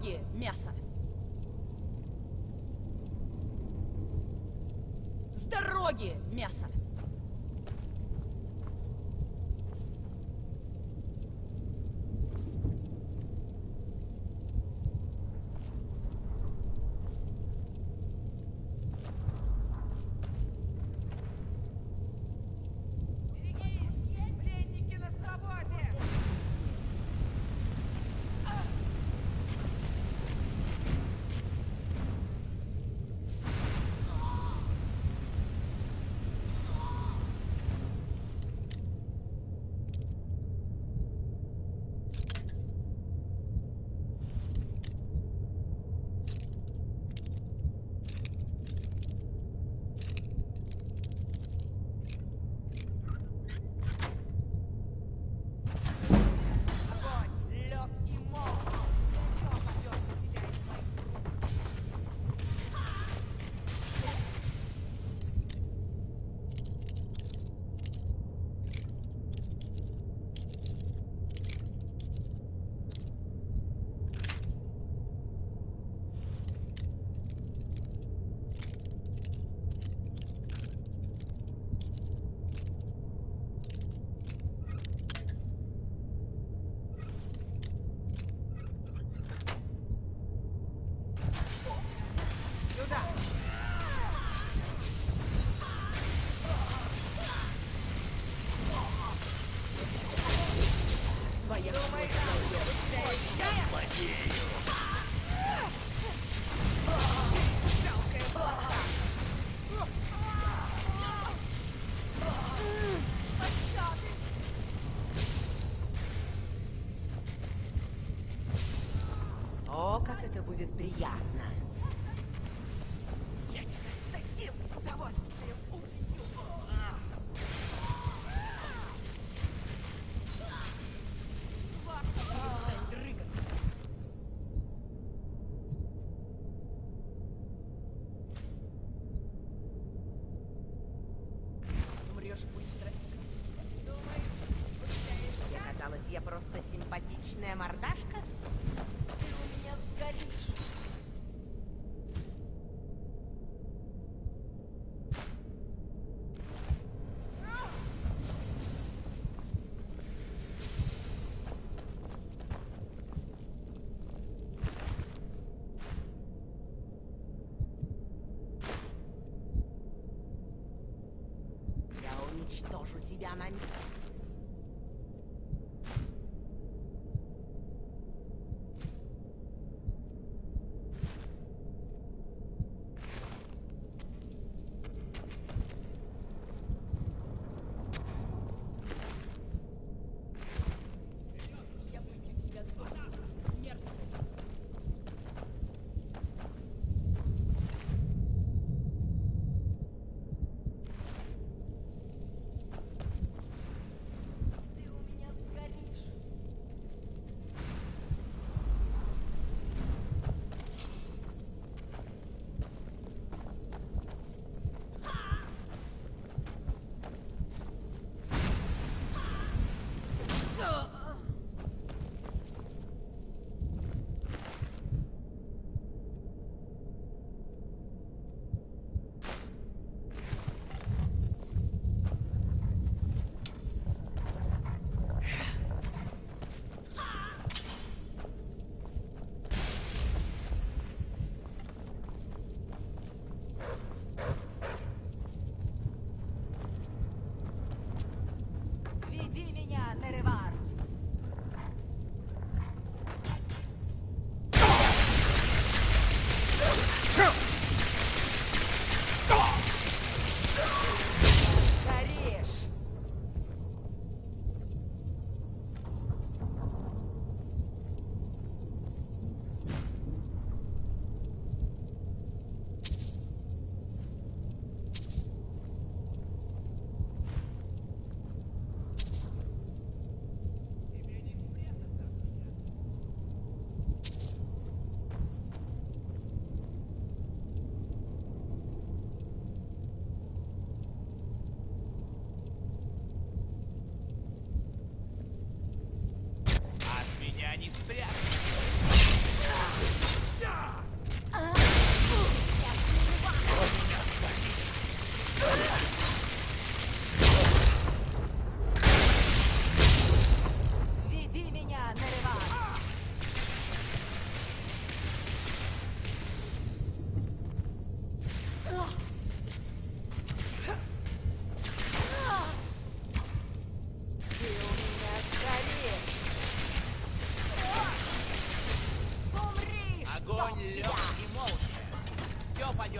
магия мяса. С дороги мясо. Будет приятно. Я тебя с таким удовольствием убью. Перестань дрыгаться. Умрешь быстро и красиво. Думаешь, казалось, я просто симпатичная мордашка? Уничтожу тебя на миг.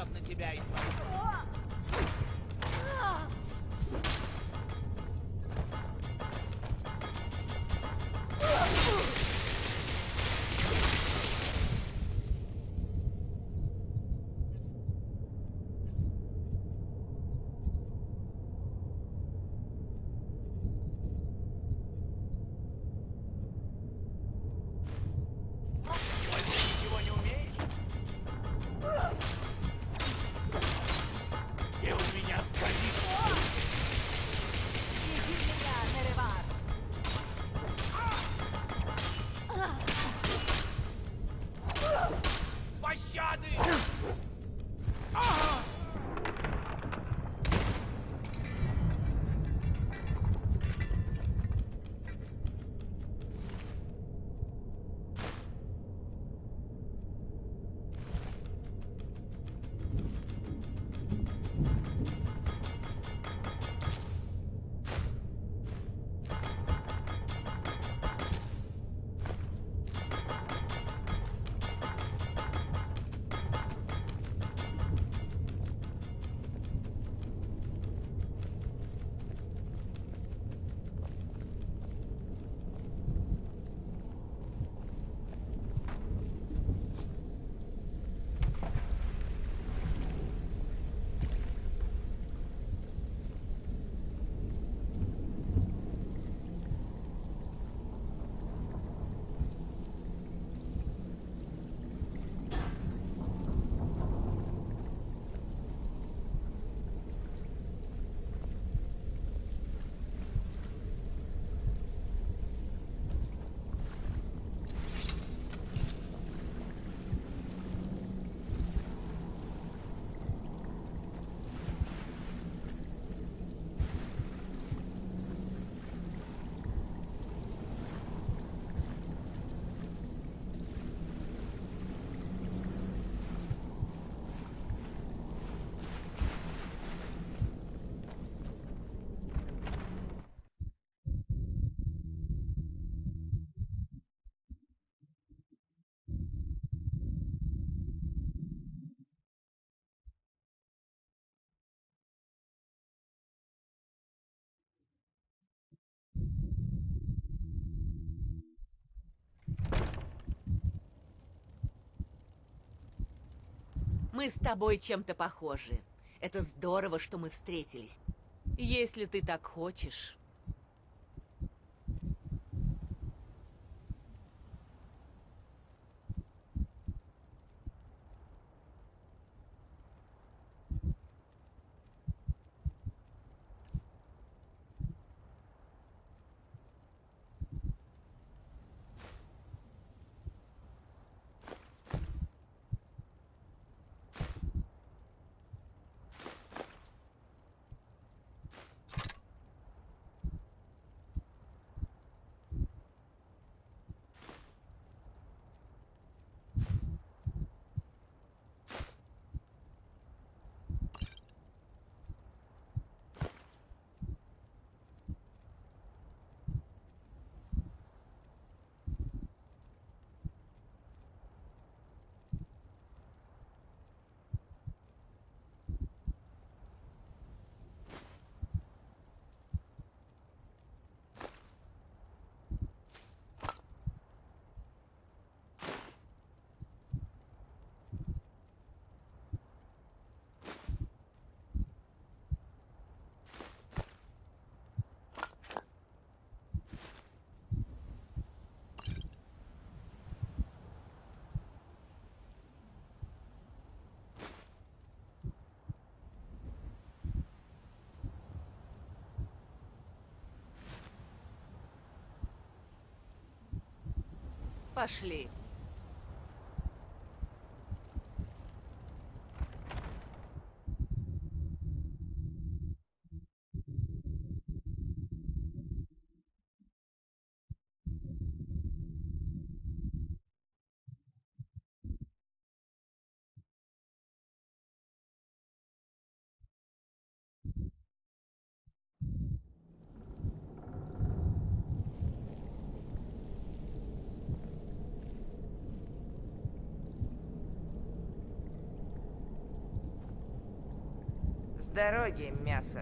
нападет на тебя из Мы с тобой чем-то похожи. Это здорово, что мы встретились. Если ты так хочешь. Пошли. С дороги, мясо.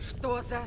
Что за...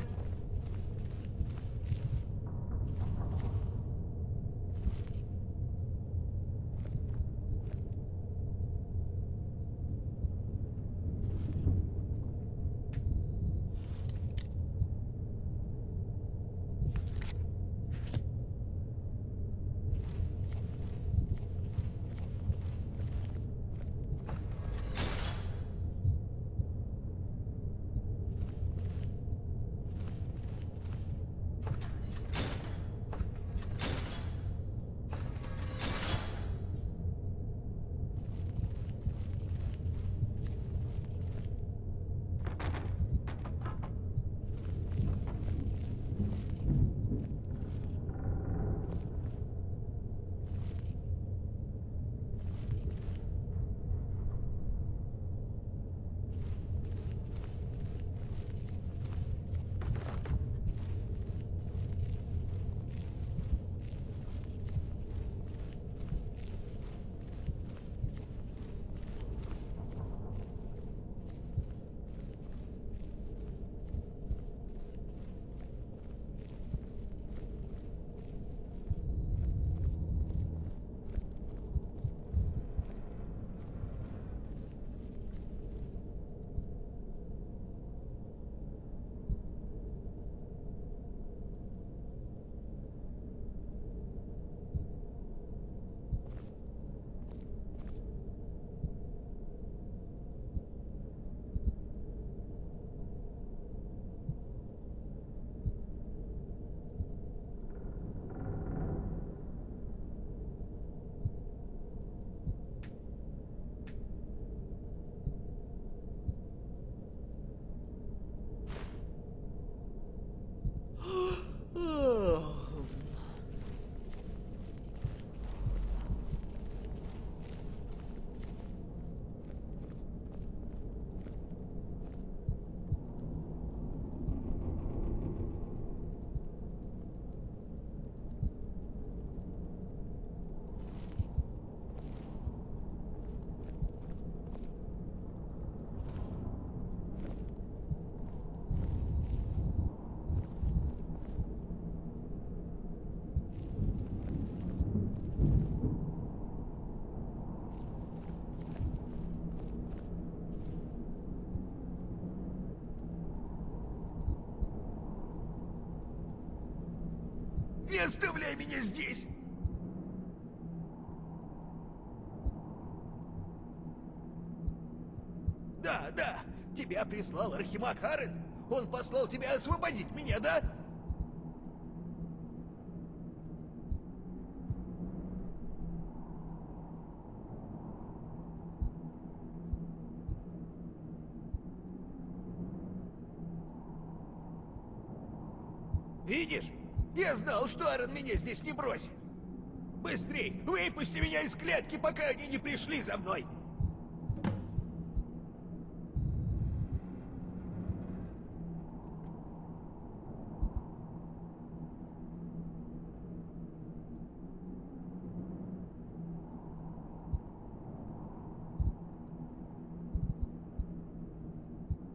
Не оставляй меня здесь! Да, да, тебя прислал Архимаг Харен. Он послал тебя освободить меня, да? Видишь? Я знал, что Харен меня здесь не бросит. Быстрей! Выпусти меня из клетки, пока они не пришли за мной!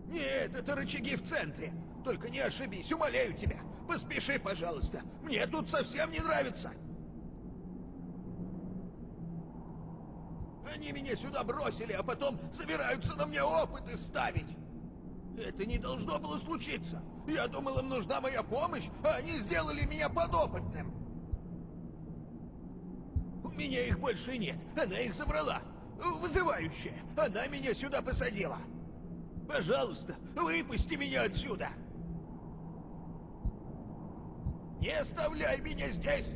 Нет, это рычаги в центре. Только не ошибись, умоляю тебя. Поспеши, пожалуйста. Мне тут совсем не нравится. Они меня сюда бросили, а потом собираются на мне опыты ставить. Это не должно было случиться. Я думал, им нужна моя помощь, а они сделали меня подопытным. У меня их больше нет. Она их забрала. Вызывающая. Она меня сюда посадила. Пожалуйста, выпусти меня отсюда. Не оставляй меня здесь.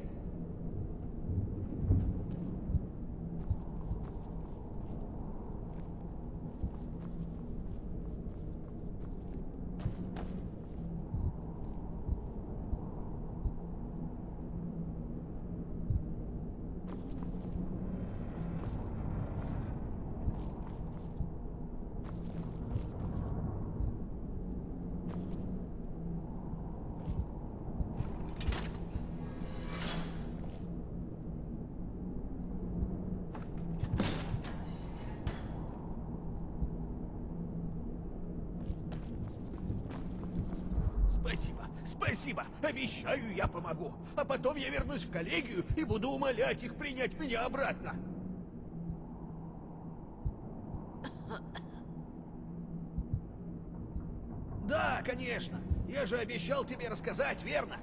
Спасибо, обещаю, я помогу. А потом я вернусь в коллегию и буду умолять их принять меня обратно. Да, конечно. Я же обещал тебе рассказать, верно?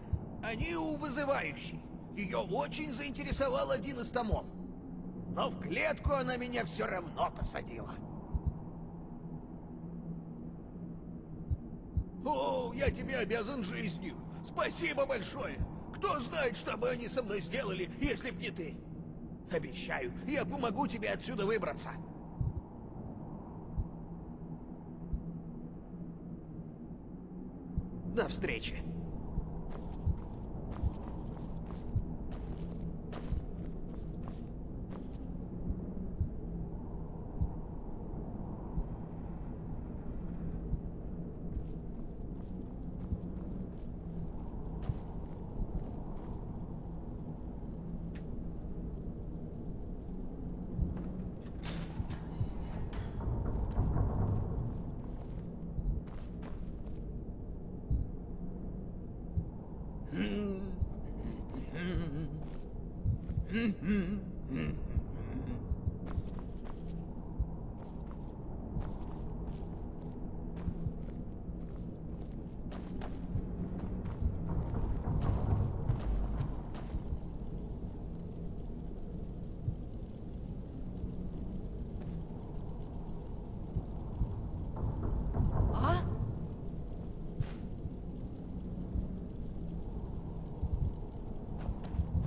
Они у вызывающей. Ее очень заинтересовал один из томов. Но в клетку она меня все равно посадила. О, я тебе обязан жизнью. Спасибо большое. Кто знает, что бы они со мной сделали, если б не ты. Обещаю, я помогу тебе отсюда выбраться. До встречи.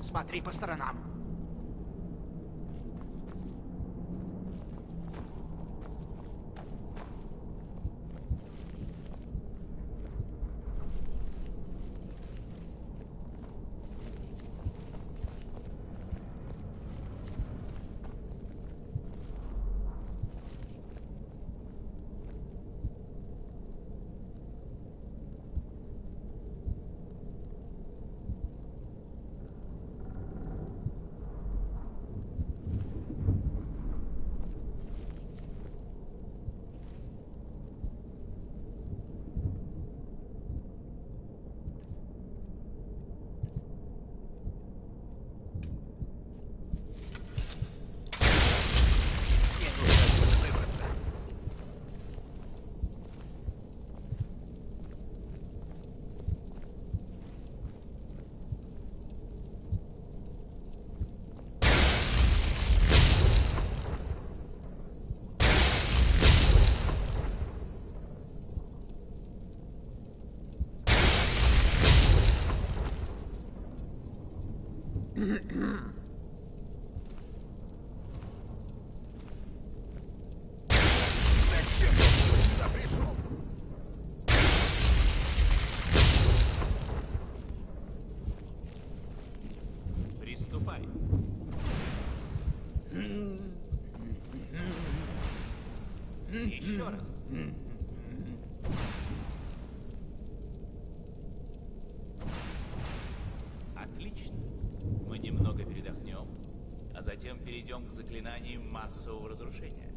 Смотри по сторонам. Приступай. Еще раз. Отлично. Мы немного передохнем, а затем перейдем к заклинаниям массового разрушения.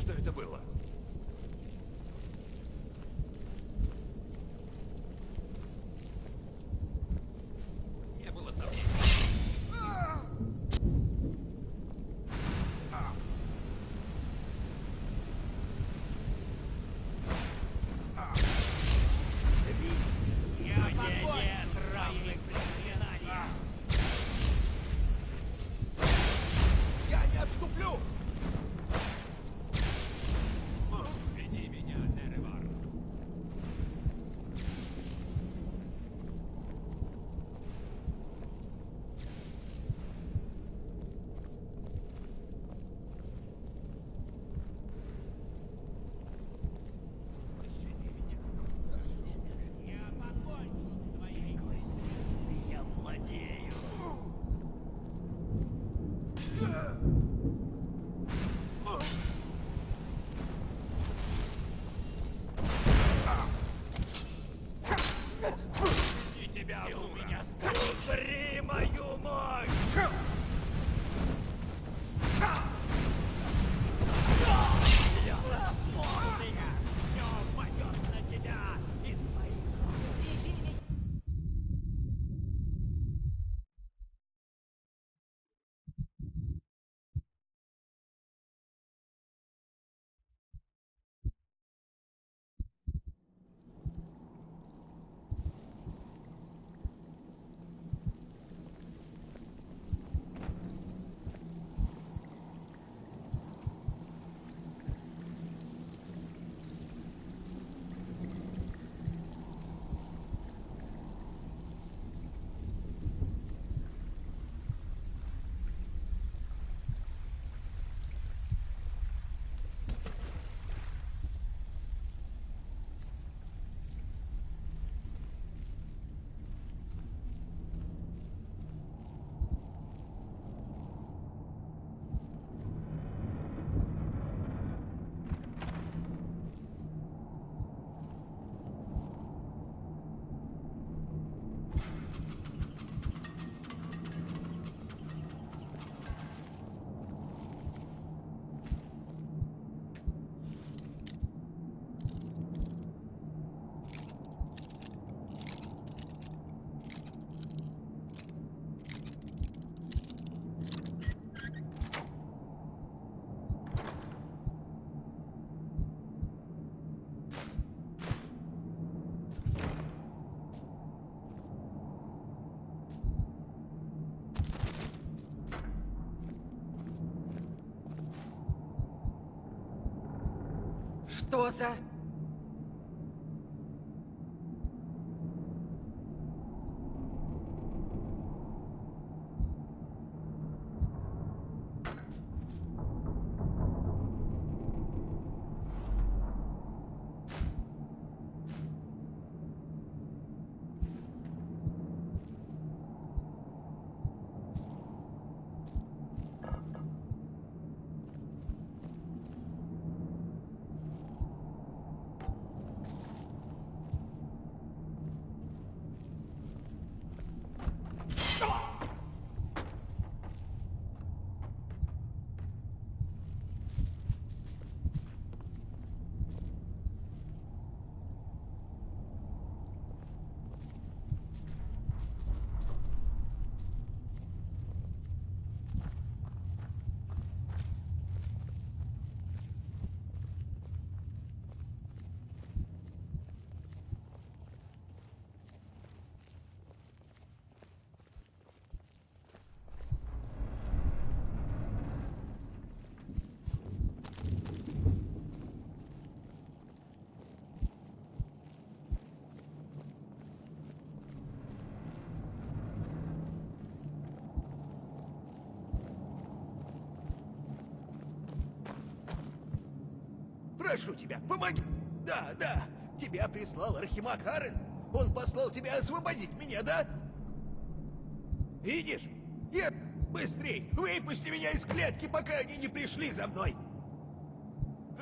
Что это было? Что за... Прошу тебя, помоги! Да, да, тебя прислал Архимаг Харен. Он послал тебя освободить меня, да? Видишь? Я... Быстрей! Выпусти меня из клетки, пока они не пришли за мной!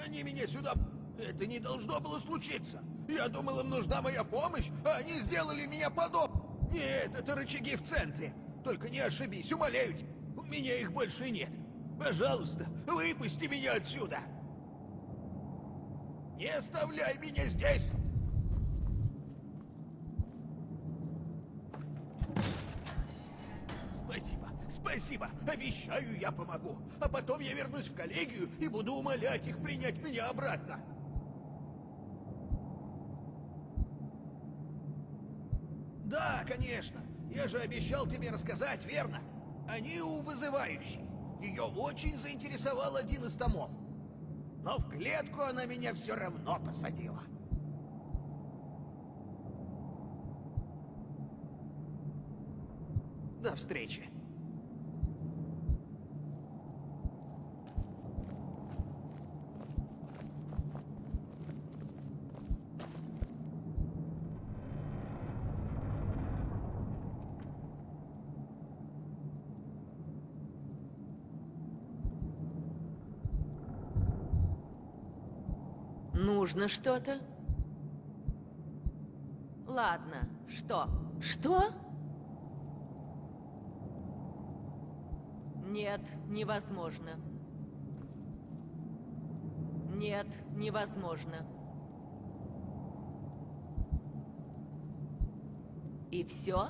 Они меня сюда... Это не должно было случиться! Я думал, им нужна моя помощь, а они сделали меня подоб... Нет, это рычаги в центре! Только не ошибись, умоляю тебя! У меня их больше нет! Пожалуйста, выпусти меня отсюда! Не оставляй меня здесь! Спасибо, спасибо! Обещаю, я помогу! А потом я вернусь в коллегию и буду умолять их принять меня обратно! Да, конечно! Я же обещал тебе рассказать, верно? Они у вызывающей. Ее очень заинтересовал один из томов. Но в клетку она меня все равно посадила. До встречи. Нужно что-то? Ладно, что? Что? Нет, невозможно. Нет, невозможно. И все?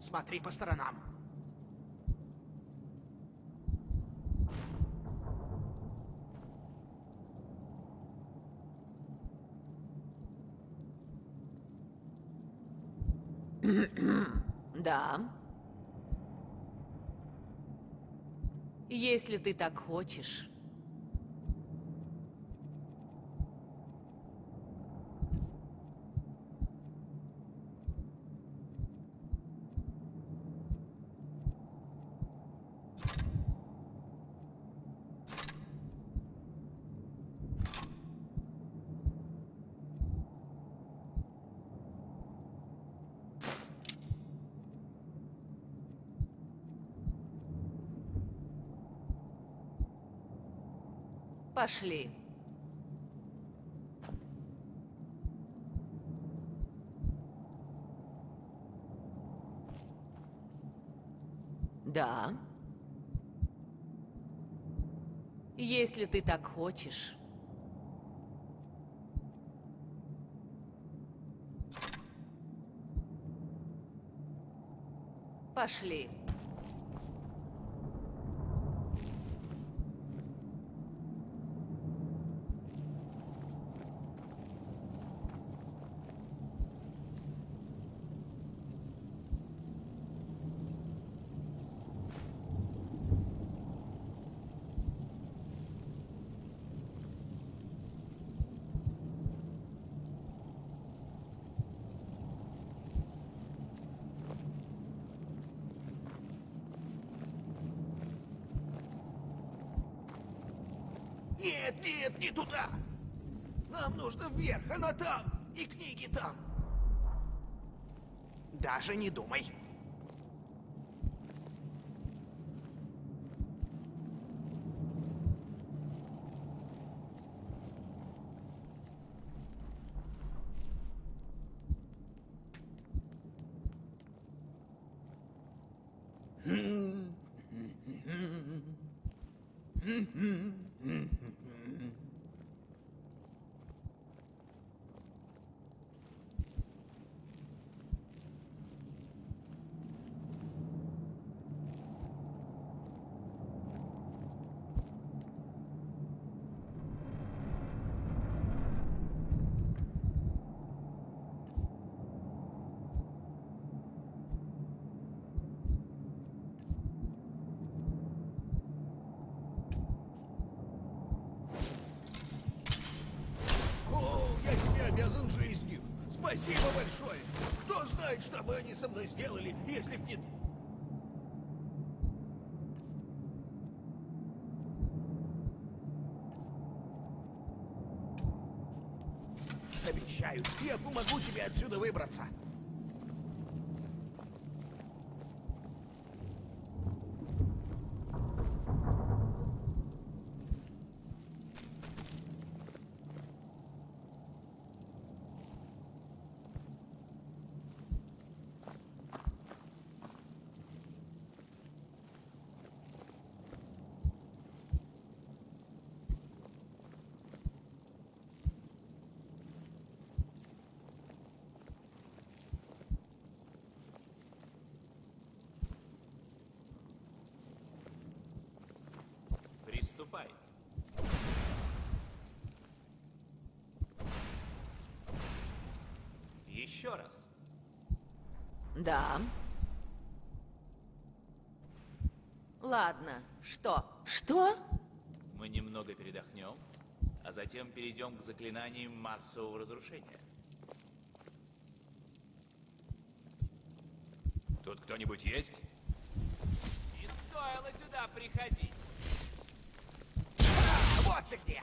Смотри по сторонам. Да. Если ты так хочешь. Пошли. Да. Если ты так хочешь. Пошли. Нет, нет, не туда! Нам нужно вверх, она там, и книги там. Даже не думай. Спасибо большое! Кто знает, что бы они со мной сделали, если б не... Обещаю, я помогу тебе отсюда выбраться! Приступай. Еще раз. Да. Ладно, что? Что? Мы немного передохнем, а затем перейдем к заклинаниям массового разрушения. Тут кто-нибудь есть? Не стоило сюда приходить. Вот ты где!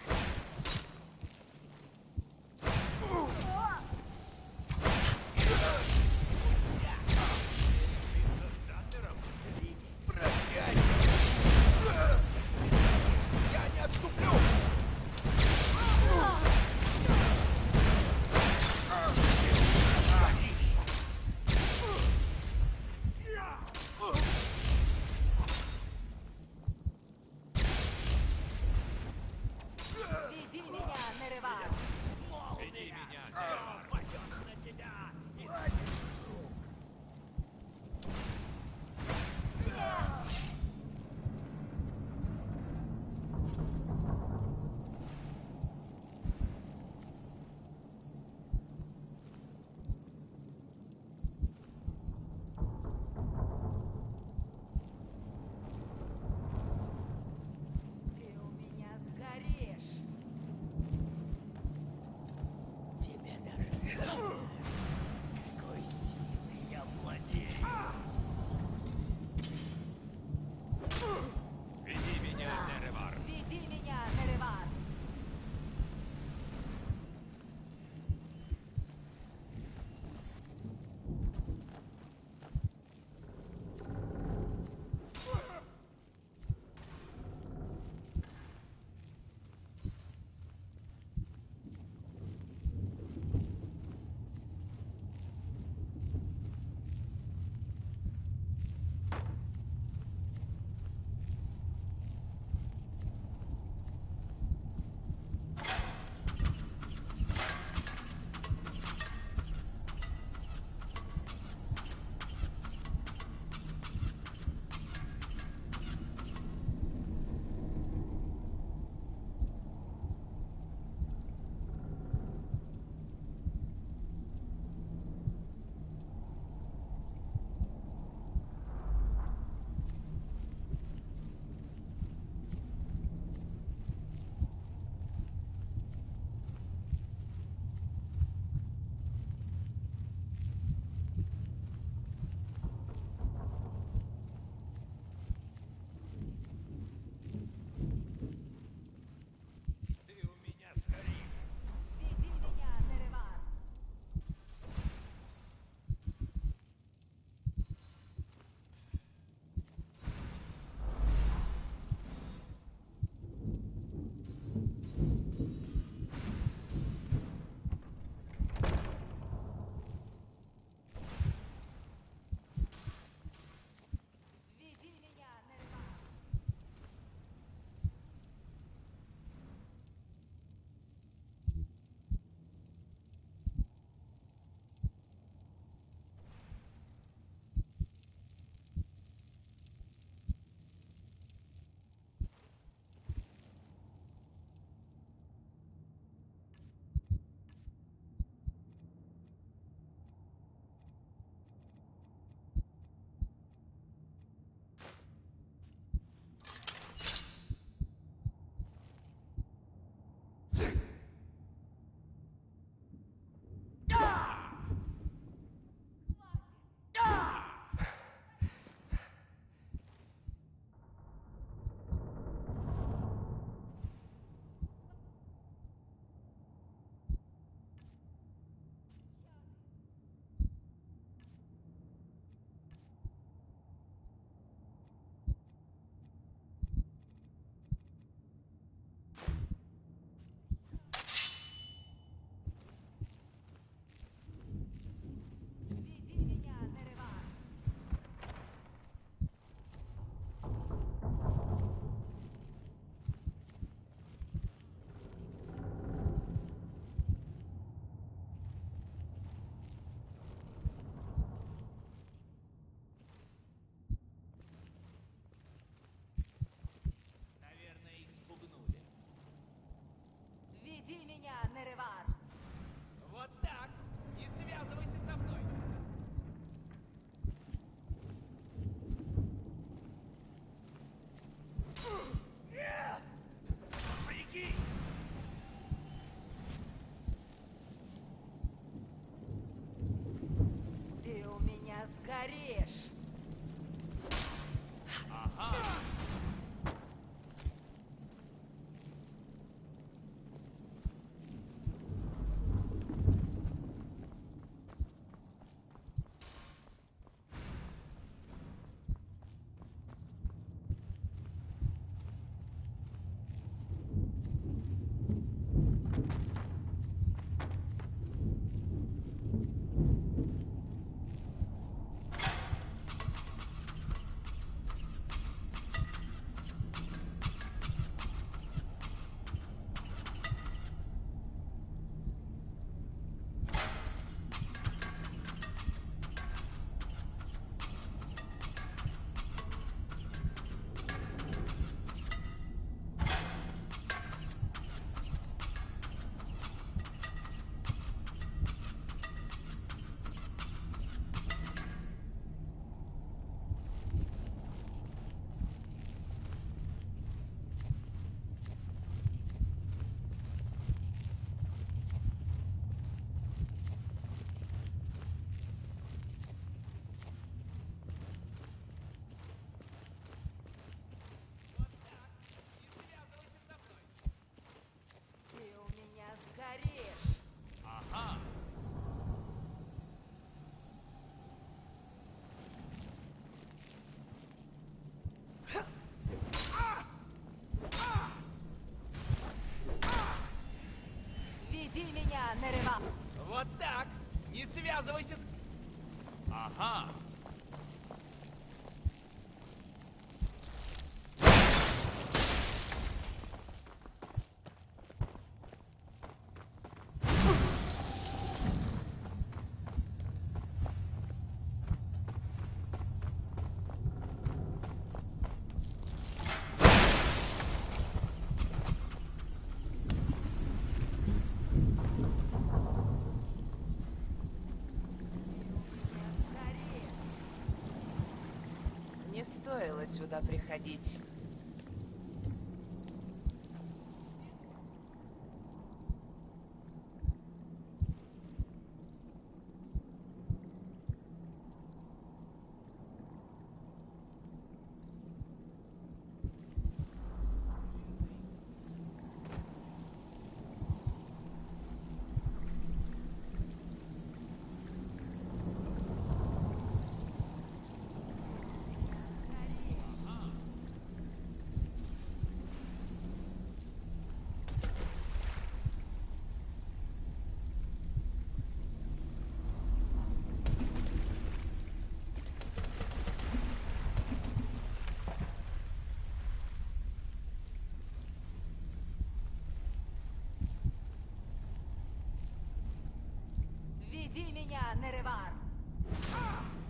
Ты у меня сгоришь. Ага. Сгоришь! Ага! Веди меня, Неревар! Вот так! Не связывайся с... Ага! Не стоило сюда приходить. Веди меня, Неревар! Ага!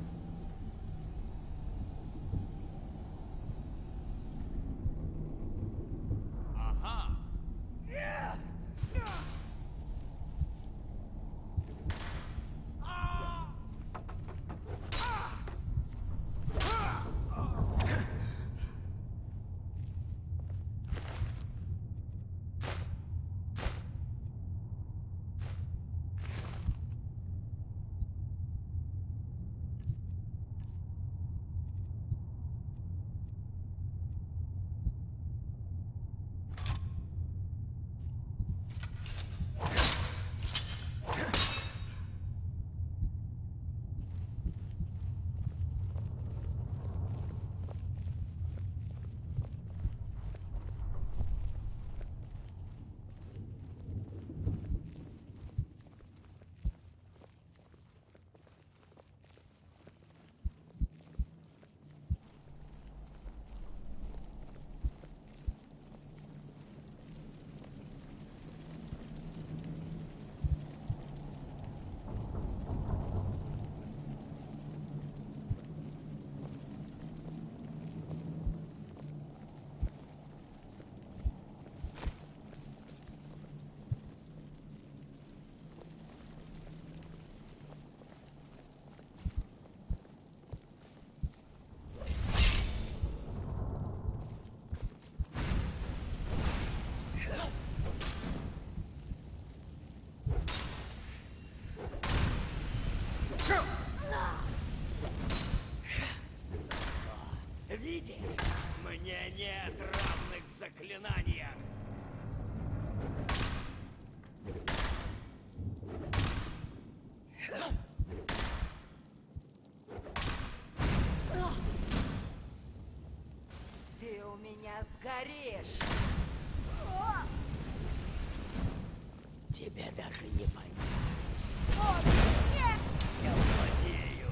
сгоришь! Тебя даже не понять. О, нет! Я владею!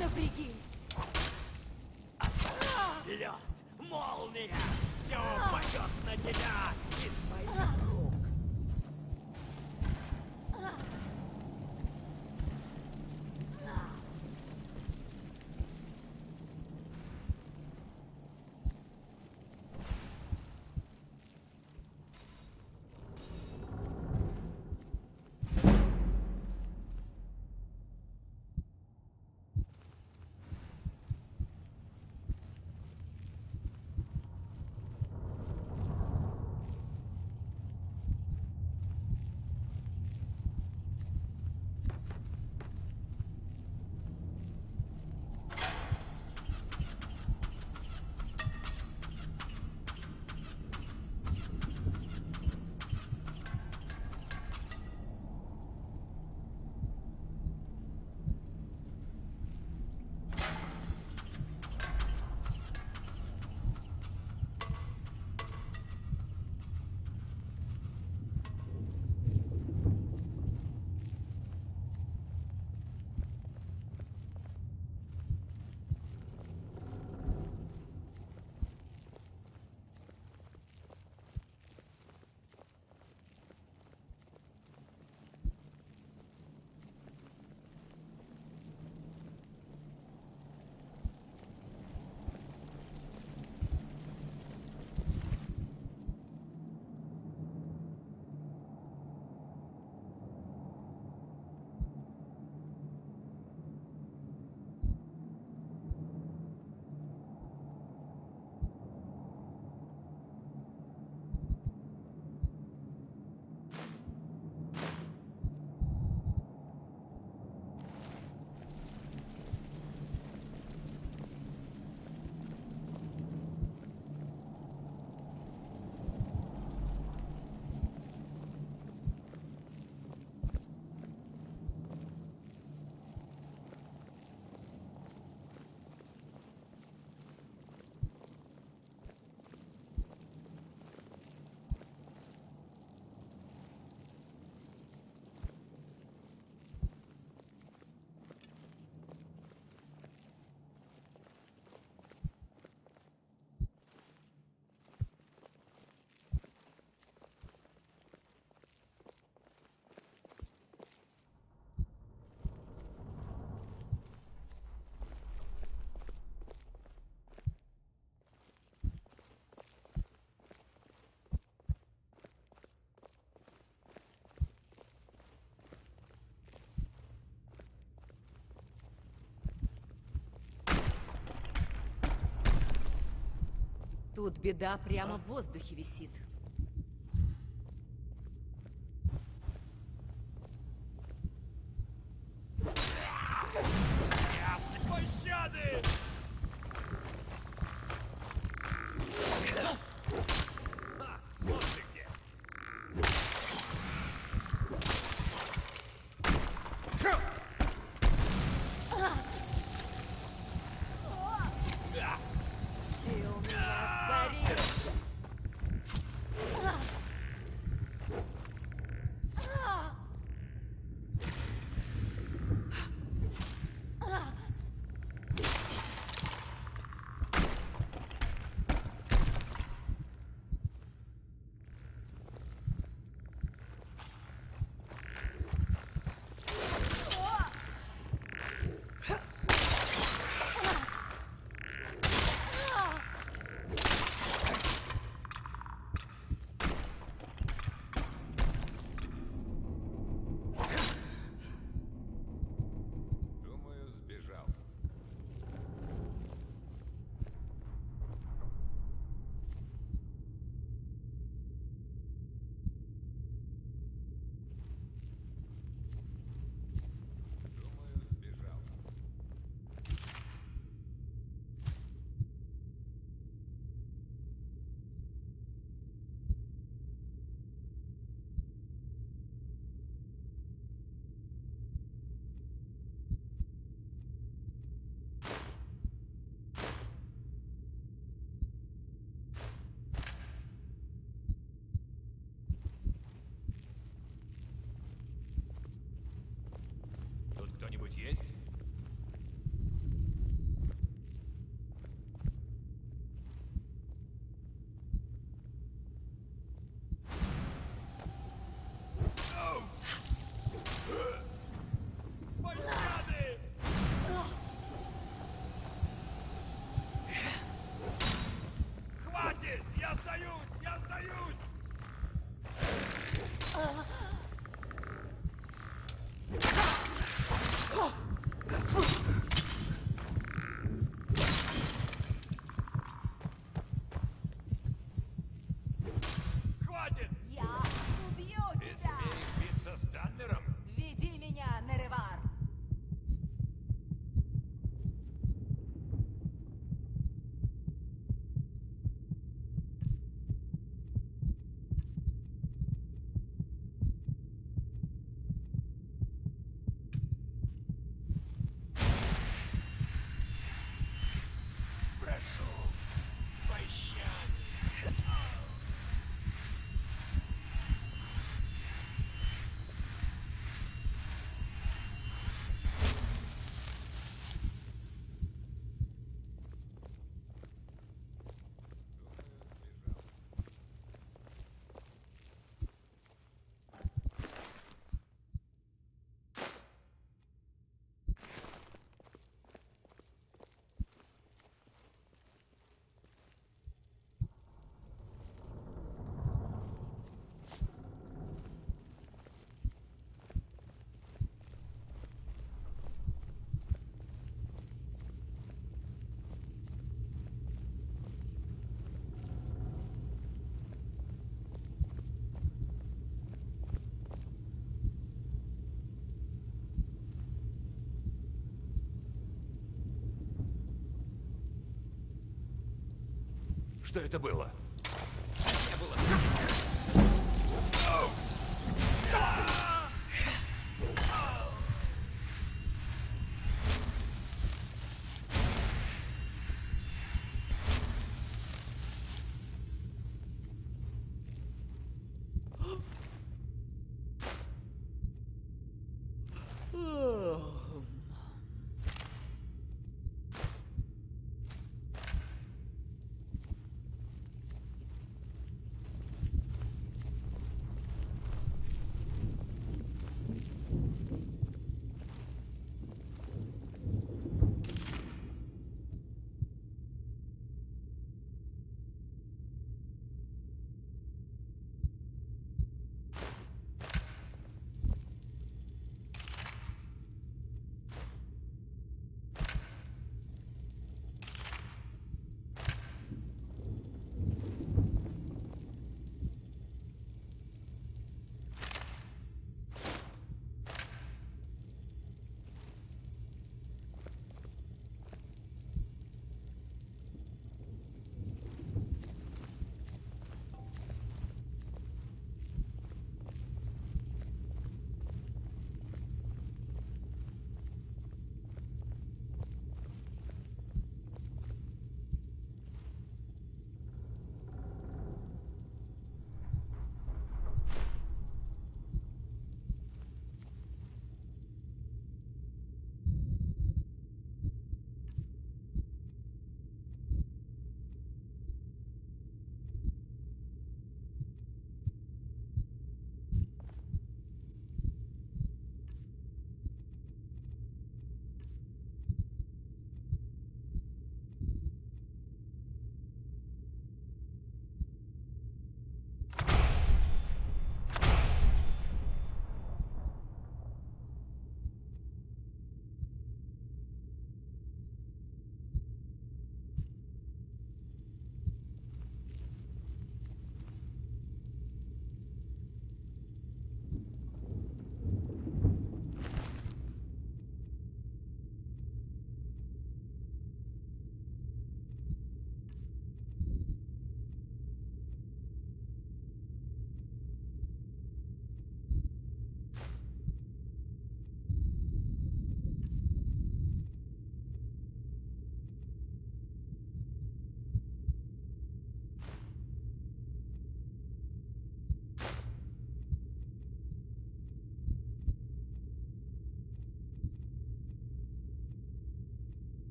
Напрягись! Лед, молния! Все упадет на тебя из моих рук! Тут беда прямо в воздухе висит. что это было?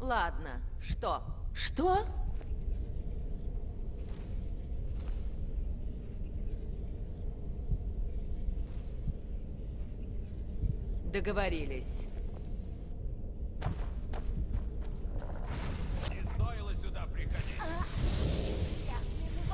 Ладно, что? Что? Договорились. Не стоило сюда приходить. Я сниму.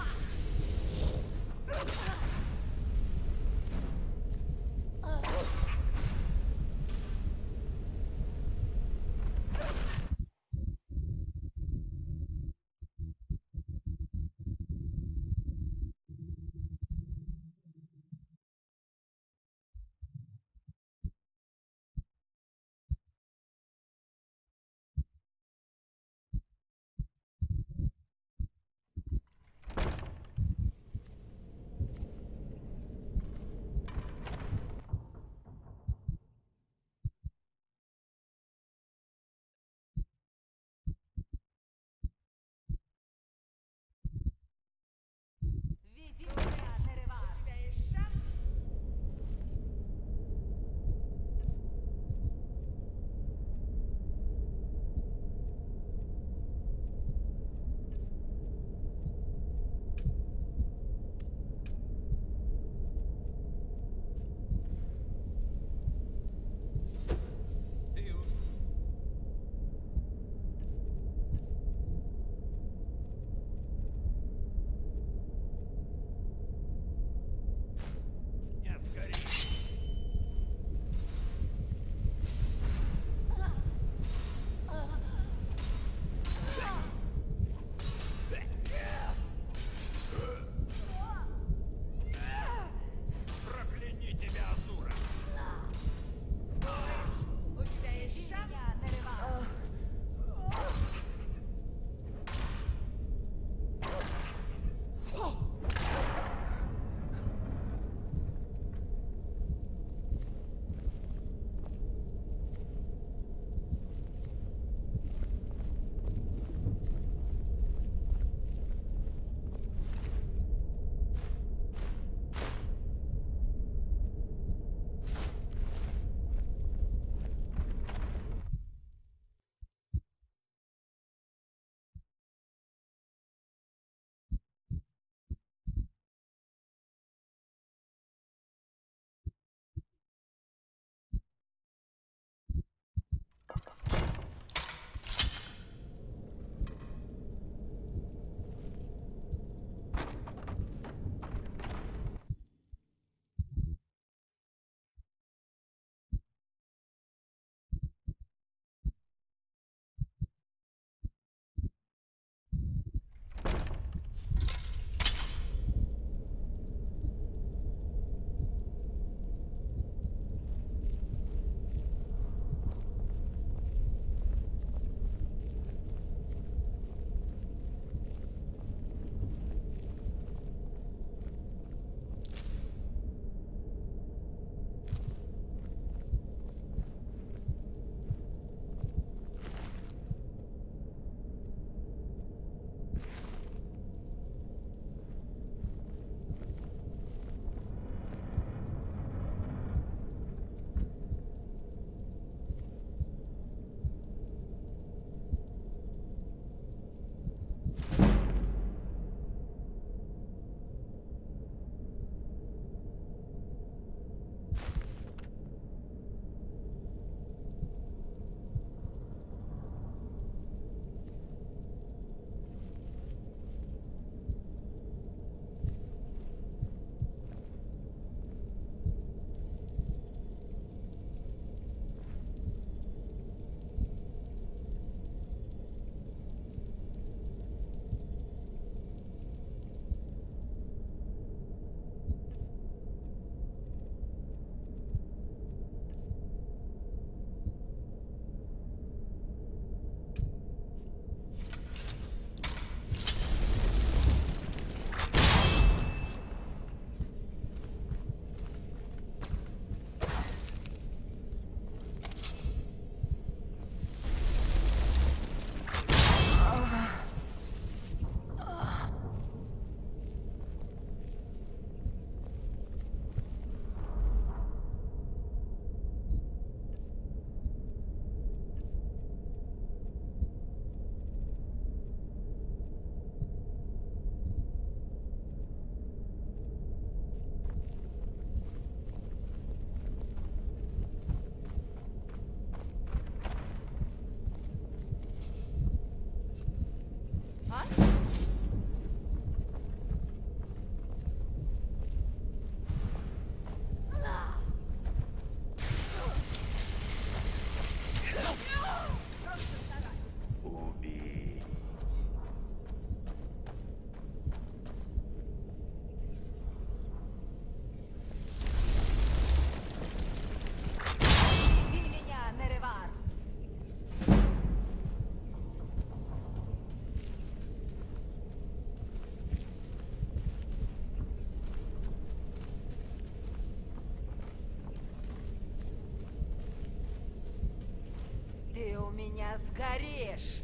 меня сгоришь.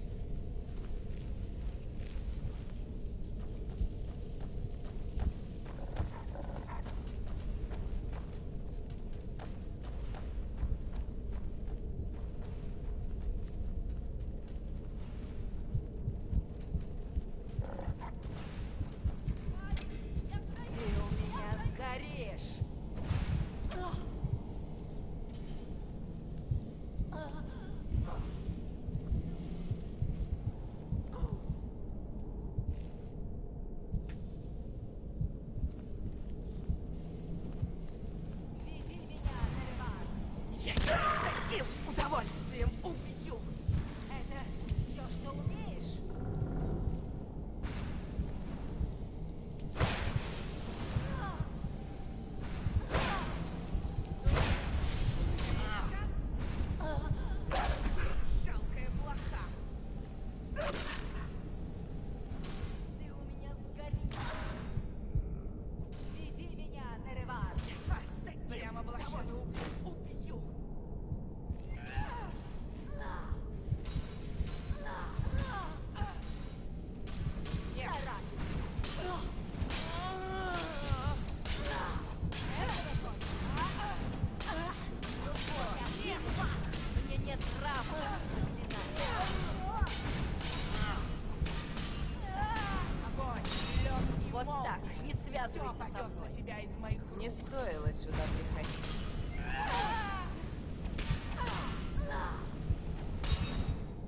Не стоило сюда приходить.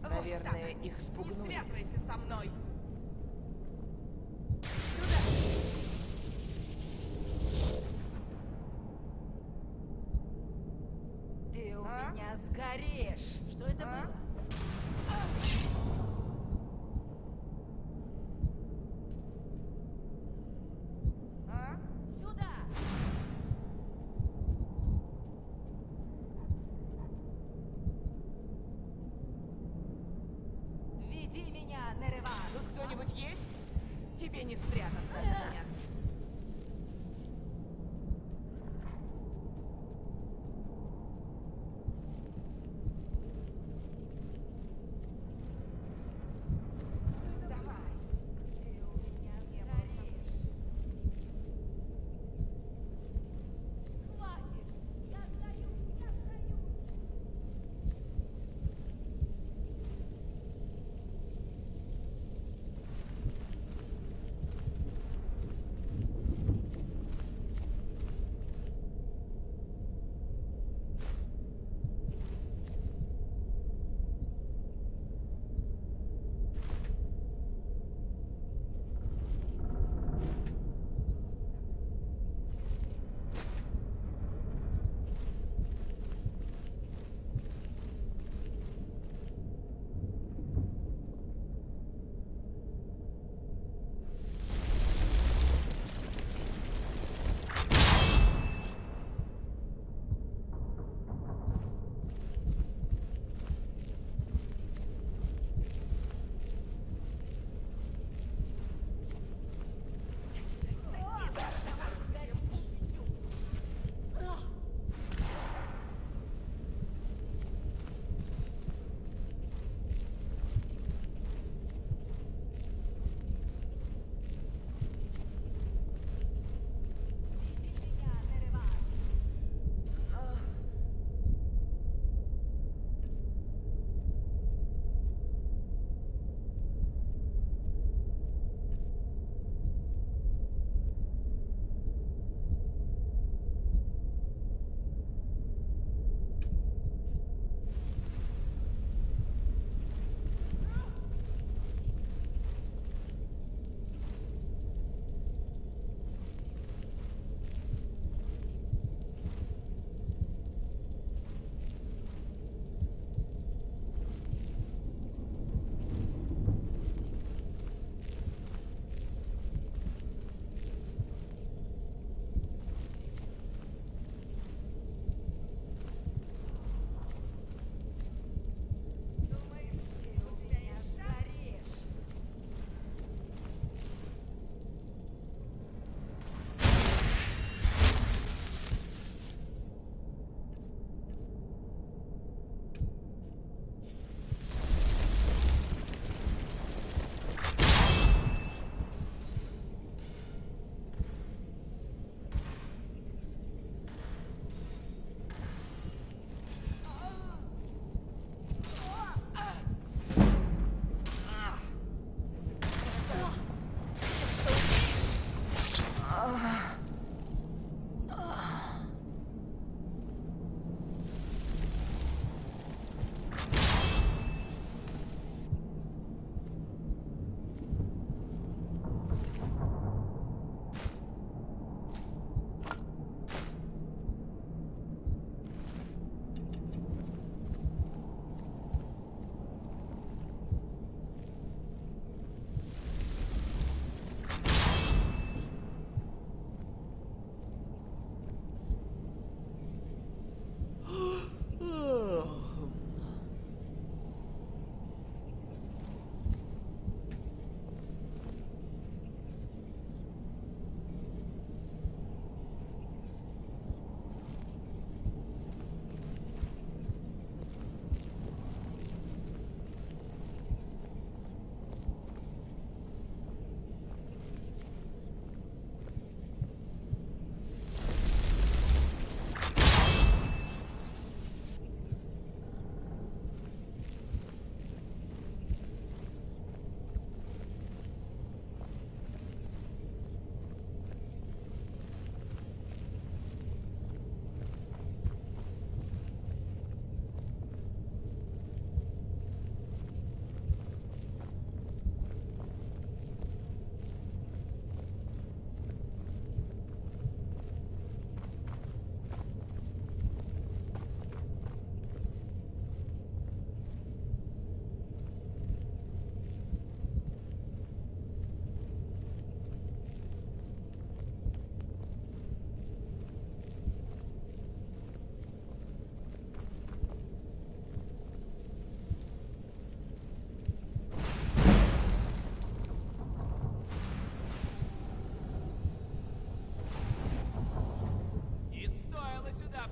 Вот наверное, так. Их спугнули. Не связывайся со мной. Сюда. Ты у меня сгоришь. Что это было?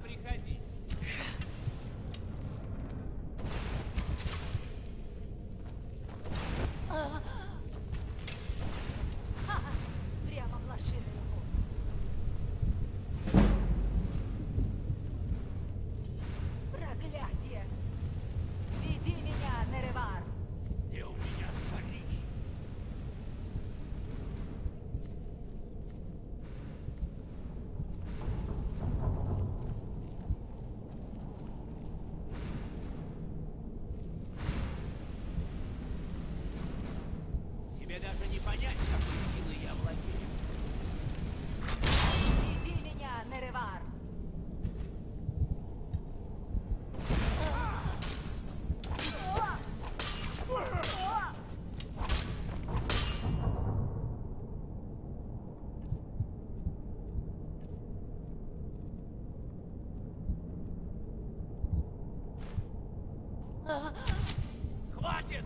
приходить. Прямо блошиный воз. Проклятие! Веди меня, Неревар! Где у меня парик? Тебе даже не понять, какой силой я владею. Веди меня, Неревар! Хватит!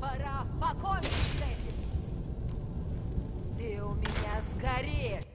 Пора покончить с этим! Ты у меня сгоришь!